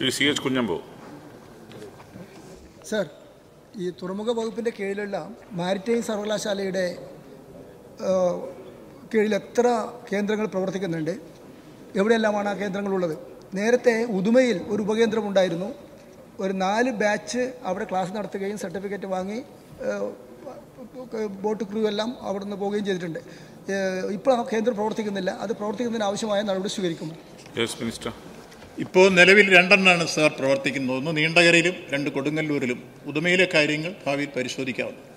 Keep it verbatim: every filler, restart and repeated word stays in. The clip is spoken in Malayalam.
Sri C H Kunjambu. Sir, this Thuramuga Vagupinte Kerala Maritime Sarvakalashalayidae Kerala എത്ര കേന്ദ്രങ്ങൾ പ്രവർത്തിക്കുന്നുണ്ട് എവിടെയെല്ലാമാണ് ആ കേന്ദ്രങ്ങൾ ഉള്ളത് നേരത്തെ ഉദുമയിൽ ഒരു ഉപകേന്ദ്രം ഉണ്ടായിരുന്നു ഒരു നാല് ബാച്ച് അവിടെ ക്ലാസ് നടത്തുകയും സർട്ടിഫിക്കറ്റ് വാങ്ങി ബോട്ട് ക്രൂ എല്ലാം അവിടുന്ന് പോവുകയും ചെയ്തിട്ടുണ്ട് ഇപ്പോൾ ആ കേന്ദ്രം പ്രവർത്തിക്കുന്നില്ല അത് പ്രവർത്തിക്കുന്നതിന് ആവശ്യമായ നടപടി സ്വീകരിക്കും യെസ് മിനിസ്റ്റർ ഇപ്പോൾ നിലവിൽ രണ്ടെണ്ണമാണ് സർ പ്രവർത്തിക്കുന്നത് ഒന്ന് നീണ്ടകരയിലും രണ്ട് കൊടുങ്ങല്ലൂരിലും ഉദുമയിലെ കാര്യങ്ങൾ ഭാവിയിൽ പരിശോധിക്കാവുന്നതാണ്